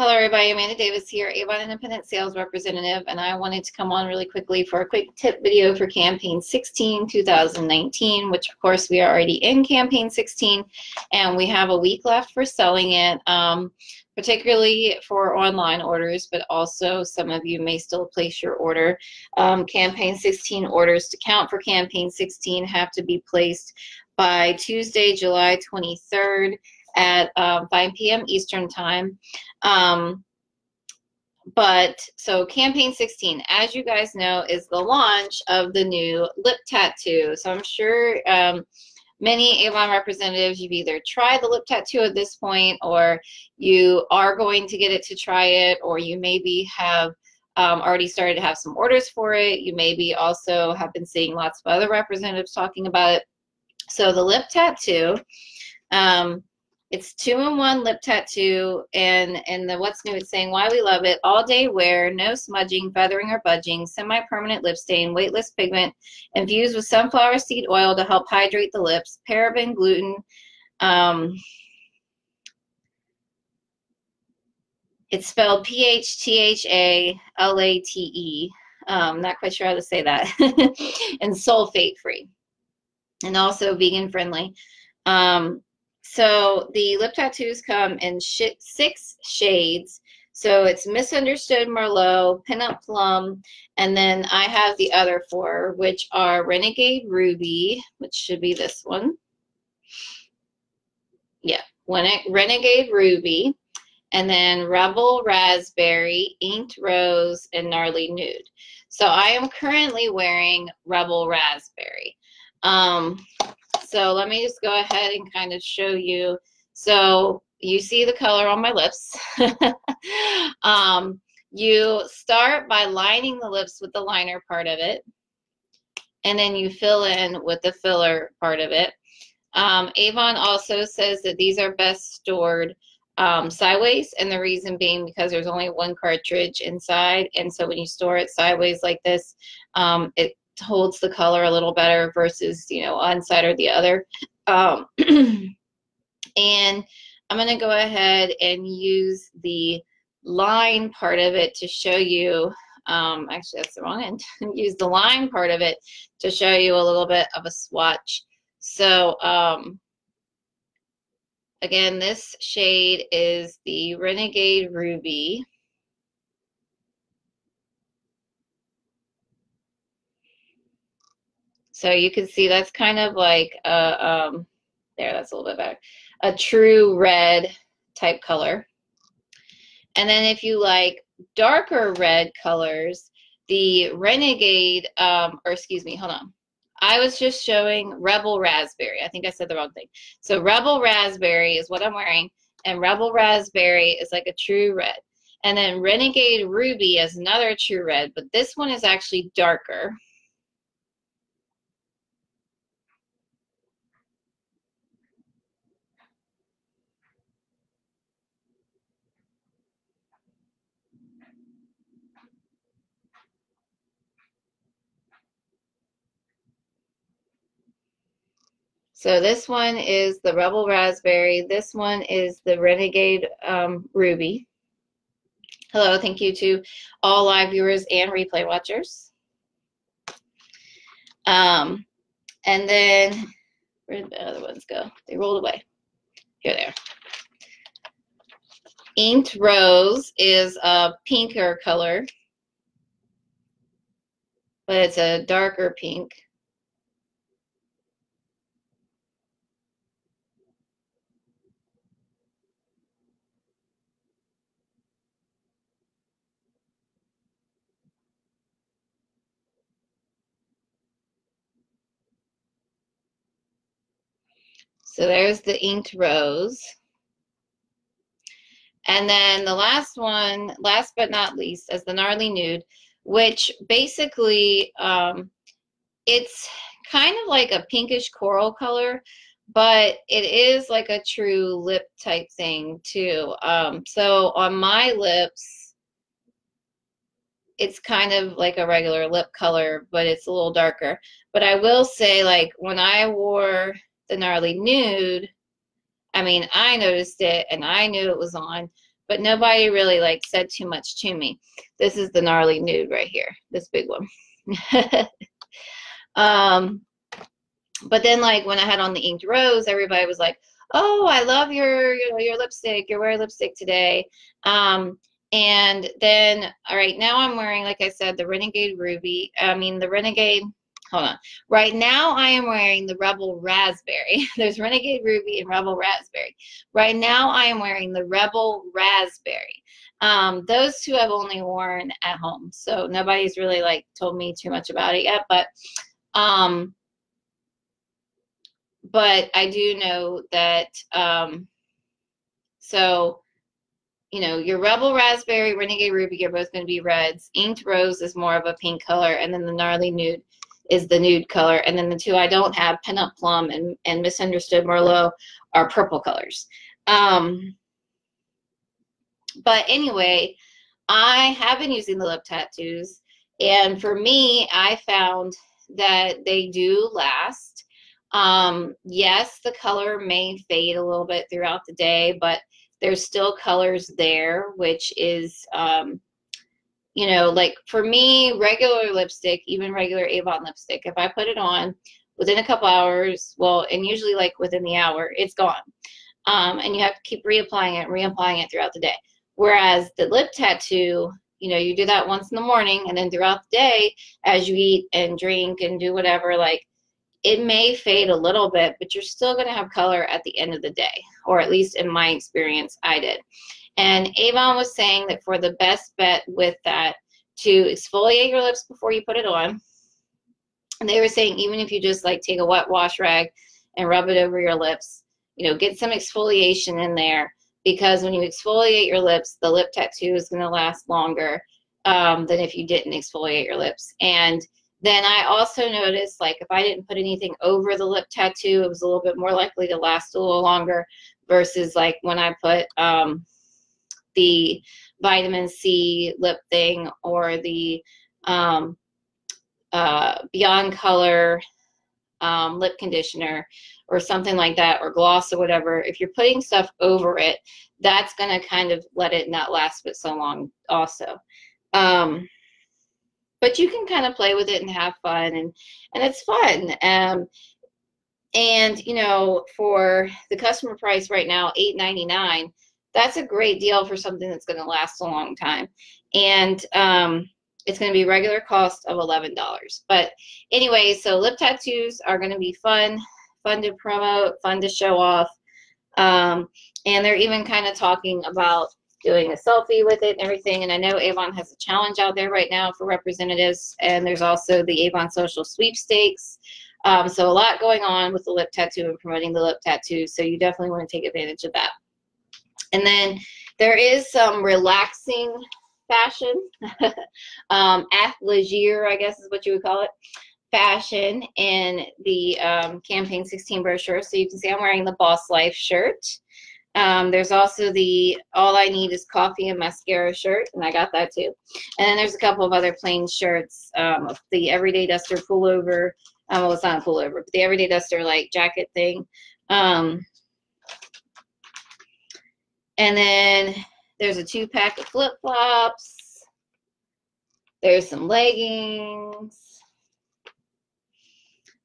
Hello everybody, Amanda Davis here, Avon Independent Sales Representative, and I wanted to come on really quickly for a quick tip video for Campaign 16 2019, which of course we are already in Campaign 16 and we have a week left for selling it, particularly for online orders, but also some of you may still place your order. Campaign 16 orders to count for Campaign 16 have to be placed by Tuesday, July 23rd. At 5 p.m. Eastern time. So Campaign 16, as you guys know, is the launch of the new lip tattoo. So I'm sure many Avon representatives, you've either tried the lip tattoo at this point, or you are going to get it to try it, or you maybe have already started to have some orders for it. You maybe also have been seeing lots of other representatives talking about it. So the lip tattoo, it's 2-in-1 lip tattoo, and what's new, it's saying why we love it. All day wear, no smudging, feathering, or budging, semi-permanent lip stain, weightless pigment, infused with sunflower seed oil to help hydrate the lips, paraben, gluten. It's spelled PHTHALATE. Not quite sure how to say that. And sulfate-free, and also vegan-friendly. So the lip tattoos come in 6 shades. So it's Misunderstood Merlot, Pin-Up Plum, and then I have the other 4, which are Renegade Ruby, which should be this one. Yeah, Renegade Ruby, and then Rebel Raspberry, Inked Rose, and Gnarly Nude. So I am currently wearing Rebel Raspberry. So let me just go ahead and kind of show you. So you see the color on my lips. You start by lining the lips with the liner part of it, and then you fill in with the filler part of it. Avon also says that these are best stored sideways, and the reason being because there's only one cartridge inside, and so when you store it sideways like this, it holds the color a little better versus, you know, one side or the other. And I'm going to go ahead and use the line part of it to show you, actually that's the wrong end, use the line part of it to show you a little bit of a swatch. So again, this shade is the Renegade Ruby. So you can see that's kind of like a, there, that's a little bit better, a true red type color. And then if you like darker red colors, the Renegade, or excuse me, hold on. I was just showing Rebel Raspberry. I think I said the wrong thing. So Rebel Raspberry is what I'm wearing, and Rebel Raspberry is like a true red. And then Renegade Ruby is another true red, but this one is actually darker. So this one is the Rebel Raspberry. This one is the Renegade Ruby. Hello, thank you to all live viewers and replay watchers. And then, where did the other ones go? They rolled away. Here they are. Inked Rose is a pinker color, but it's a darker pink. So there's the Inked Rose. And then the last one, last but not least, is the Gnarly Nude, which basically it's kind of like a pinkish coral color, but it is like a true lip type thing too. So on my lips, it's kind of like a regular lip color, but it's a little darker. But I will say, like, when I wore the Gnarly Nude, I mean, I noticed it and I knew it was on, but nobody really like said too much to me. This is the Gnarly Nude right here, this big one. But then like when I had on the Inked Rose, everybody was like, oh, I love your lipstick, you're wearing lipstick today. And then, all right, now I'm wearing, like I said, the Renegade Ruby. I mean, the Renegade, hold on. Right now I am wearing the Rebel Raspberry. There's Renegade Ruby and Rebel Raspberry. Right now I am wearing the Rebel Raspberry. Those two I've only worn at home, so nobody's really like told me too much about it yet, but I do know that, so, you know, your Rebel Raspberry, Renegade Ruby are both going to be reds. Inked Rose is more of a pink color, and then the Gnarly Nude is the nude color, and then the two I don't have, Pin-Up Plum and Misunderstood Merlot, are purple colors. But anyway, I have been using the lip tattoos, and for me, I found that they do last. Yes, the color may fade a little bit throughout the day, but there's still colors there, which is, you know, like for me, regular lipstick, even regular Avon lipstick, if I put it on within a couple hours, well, and usually like within the hour, it's gone. And you have to keep reapplying it throughout the day. Whereas the lip tattoo, you know, you do that once in the morning, and then throughout the day, as you eat and drink and do whatever, like, it may fade a little bit, but you're still going to have color at the end of the day, or at least in my experience, I did. And Avon was saying that for the best bet with that, to exfoliate your lips before you put it on. And they were saying even if you just like take a wet wash rag and rub it over your lips, you know, get some exfoliation in there, because when you exfoliate your lips, the lip tattoo is going to last longer than if you didn't exfoliate your lips. And then I also noticed, like, if I didn't put anything over the lip tattoo, it was a little bit more likely to last a little longer versus, like, when I put the vitamin C lip thing or the Beyond Color lip conditioner or something like that, or gloss or whatever. If you're putting stuff over it, that's going to kind of let it not last but so long also. But you can kind of play with it and have fun, and it's fun. And, you know, for the customer price right now, $8.99, that's a great deal for something that's going to last a long time. And it's going to be regular cost of $11. But anyway, so lip tattoos are going to be fun, fun to promote, fun to show off. And they're even kind of talking about doing a selfie with it and everything. And I know Avon has a challenge out there right now for representatives, and there's also the Avon Social Sweepstakes. So a lot going on with the lip tattoo and promoting the lip tattoo, so you definitely want to take advantage of that. And then there is some relaxing fashion, athleisure, I guess is what you would call it, fashion in the Campaign 16 brochure. So you can see I'm wearing the Boss Life shirt. There's also the All I Need is Coffee and Mascara shirt, and I got that too. And then there's a couple of other plain shirts, the Everyday Duster pullover, well, it's not a pullover, but the Everyday Duster like jacket thing. And then there's a 2-pack of flip-flops. There's some leggings.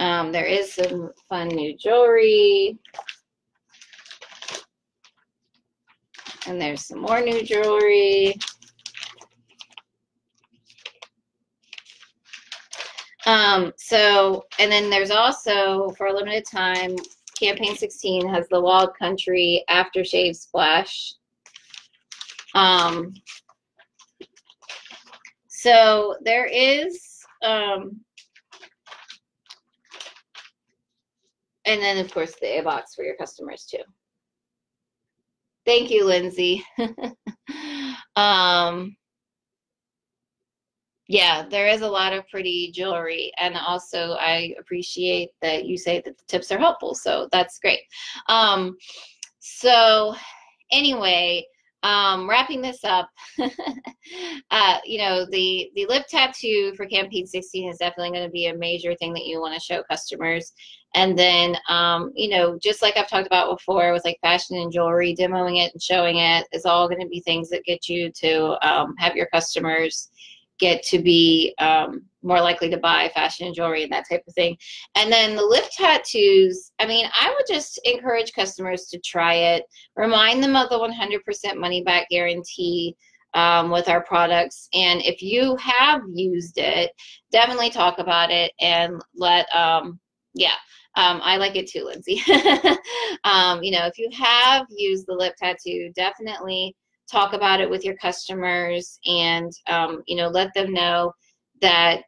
There is some fun new jewelry. And there's some more new jewelry. And then there's also, for a limited time, Campaign 16 has the Wild Country Aftershave Splash. So there is, and then of course the A-Box for your customers too. Thank you, Lindsay. Yeah, there is a lot of pretty jewelry, and also I appreciate that you say that the tips are helpful, so that's great. So anyway, Wrapping this up, you know, the lip tattoo for Campaign 16 is definitely going to be a major thing that you want to show customers. And then, you know, just like I've talked about before with like fashion and jewelry, demoing it and showing it is all going to be things that get you to have your customers get to be more likely to buy fashion and jewelry and that type of thing. And then the lip tattoos, I mean, I would just encourage customers to try it. Remind them of the 100% money back guarantee with our products. And if you have used it, definitely talk about it and let, I like it too, Lindsay. You know, if you have used the lip tattoo, definitely talk about it with your customers and, you know, let them know that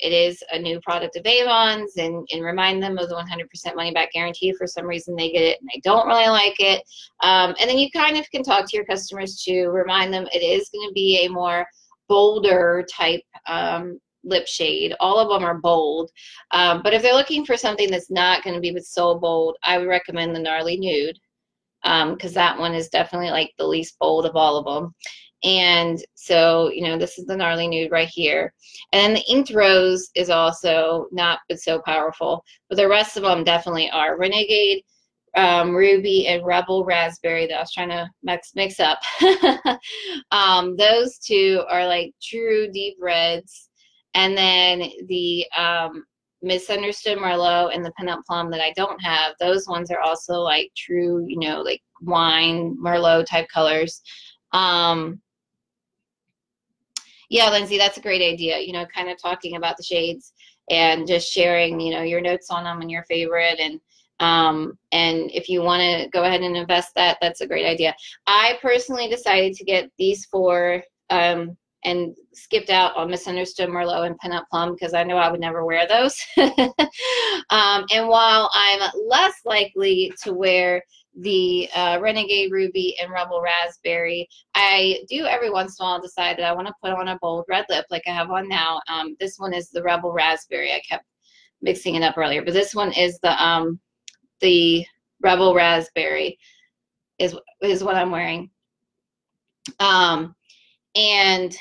it is a new product of Avon's and remind them of the 100% money back guarantee if for some reason they get it and they don't really like it. And then you kind of can talk to your customers to remind them it is going to be a more bolder type lip shade. All of them are bold. But if they're looking for something that's not going to be so bold, I would recommend the Gnarly Nude, because that one is definitely like the least bold of all of them. And so, you know, this is the Gnarly Nude right here. And then the Inked Rose is also not so powerful, but the rest of them definitely are. Renegade Ruby and Rebel Raspberry that I was trying to mix up. Those two are like true deep reds. And then the Misunderstood Merlot and the Pin-Up Plum that I don't have, those ones are also like true, you know, like wine, Merlot type colors. Yeah, Lindsay, that's a great idea, you know, kind of talking about the shades and just sharing, you know, your notes on them and your favorite. And if you want to go ahead and invest that, that's a great idea. I personally decided to get these four and skipped out on Misunderstood Merlot and Pin-Up Plum because I know I would never wear those. And while I'm less likely to wear the Renegade Ruby and Rebel Raspberry, I do every once in a while decide that I want to put on a bold red lip like I have on now. This one is the Rebel Raspberry. I kept mixing it up earlier, but this one is the Rebel Raspberry is what I'm wearing. And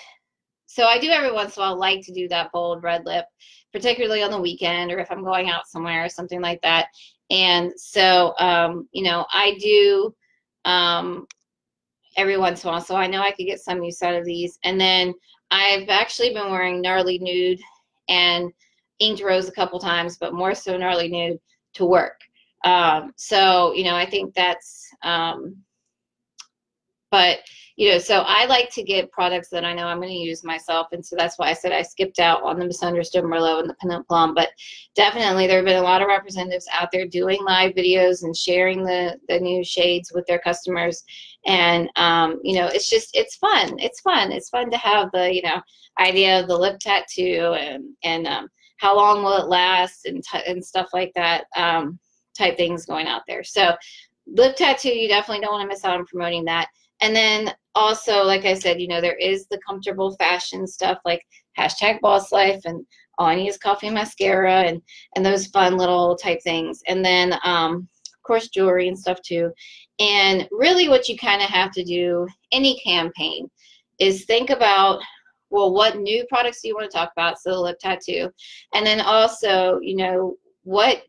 so I do every once in a while like to do that bold red lip, particularly on the weekend or if I'm going out somewhere or something like that. And so, you know, I do every once in a while. So I know I could get some use out of these. And then I've actually been wearing Gnarly Nude and Inked Rose a couple times, but more so Gnarly Nude to work. So, you know, I think that's, but, you know, so I like to get products that I know I'm going to use myself. And so that's why I said I skipped out on the Misunderstood Merlot and the Pin-Up Plum. But definitely there have been a lot of representatives out there doing live videos and sharing the new shades with their customers. And, you know, it's just, it's fun. It's fun. It's fun to have the, you know, idea of the lip tattoo and how long will it last and stuff like that type things going out there. So lip tattoo, you definitely don't want to miss out on promoting that. And then also, like I said, you know, there is the comfortable fashion stuff like #BossLife and All I Need Is Coffee and Mascara and those fun little type things. And then, of course, jewelry and stuff too. And really what you kind of have to do, any campaign, is think about, well, what new products do you want to talk about? So the lip tattoo. And then also, you know, what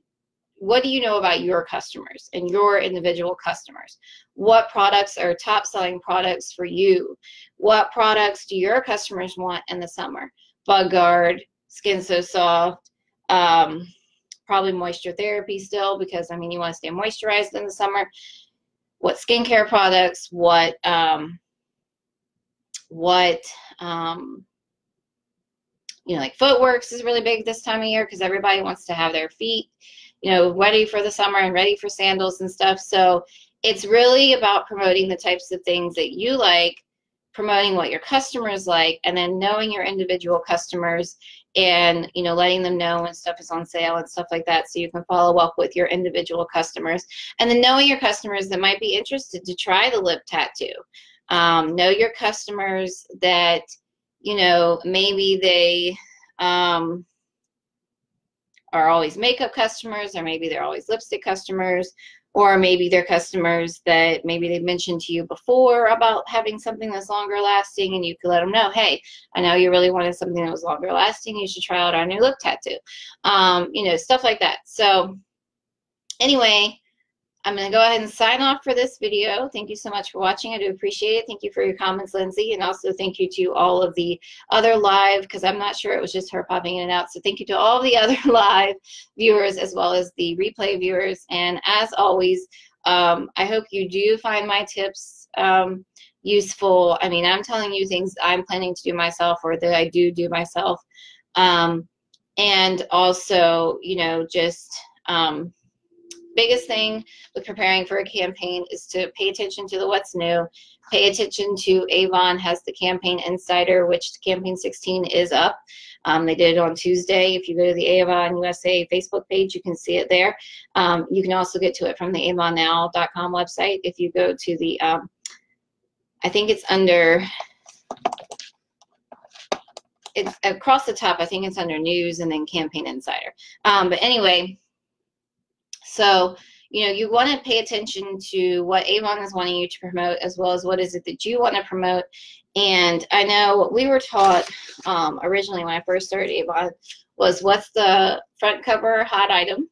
do you know about your customers and your individual customers? What products are top selling products for you? What products do your customers want in the summer? Bug Guard, Skin So Soft, probably Moisture Therapy still, because I mean, you want to stay moisturized in the summer. What skincare products, you know, like Footworks is really big this time of year because everybody wants to have their feet, you know, ready for the summer and ready for sandals and stuff. So it's really about promoting the types of things that you like, promoting what your customers like, and then knowing your individual customers and, you know, letting them know when stuff is on sale and stuff like that so you can follow up with your individual customers. And then knowing your customers that might be interested to try the lip tattoo. Know your customers that, you know, maybe they are always makeup customers, or maybe they're always lipstick customers, or maybe they're customers that maybe they've mentioned to you before about having something that's longer lasting, and you can let them know, hey, I know you really wanted something that was longer lasting. You should try out our new lip tattoo, you know, stuff like that. So anyway, I'm going to go ahead and sign off for this video. Thank you so much for watching. I do appreciate it. Thank you for your comments, Lindsay, and also thank you to all of the other live, because I'm not sure, it was just her popping in and out. So thank you to all the other live viewers as well as the replay viewers. And as always, I hope you do find my tips useful. I mean, I'm telling you things I'm planning to do myself or that I do myself. And also, you know, just... biggest thing with preparing for a campaign is to pay attention to the what's new. Pay attention to Avon has the Campaign Insider, which Campaign 16 is up. They did it on Tuesday. If you go to the Avon USA Facebook page, you can see it there. You can also get to it from the AvonNow.com website. If you go to the, I think it's under... It's across the top. I think it's under News and then Campaign Insider. But anyway... So, you know, you want to pay attention to what Avon is wanting you to promote, as well as what is it that you want to promote. And I know what we were taught originally when I first started Avon was, what's the front cover hot item?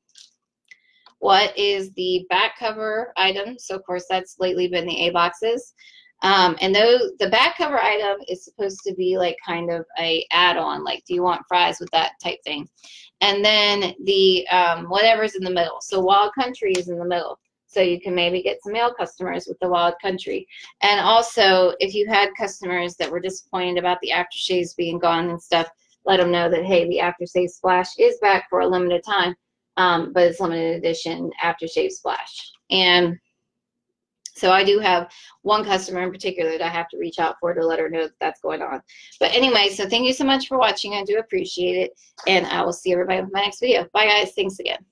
What is the back cover item? So, of course, that's lately been the A boxes. And those, the back cover item is supposed to be like kind of a add-on, like, do you want fries with that type thing? And then the whatever's in the middle. So Wild Country is in the middle. So you can maybe get some male customers with the Wild Country. And also, if you had customers that were disappointed about the aftershaves being gone and stuff, let them know that, hey, the aftershave splash is back for a limited time, but it's limited edition aftershave splash. And so I do have one customer in particular that I have to reach out for to let her know that that's going on. But anyway, so thank you so much for watching. I do appreciate it. And I will see everybody with my next video. Bye, guys. Thanks again.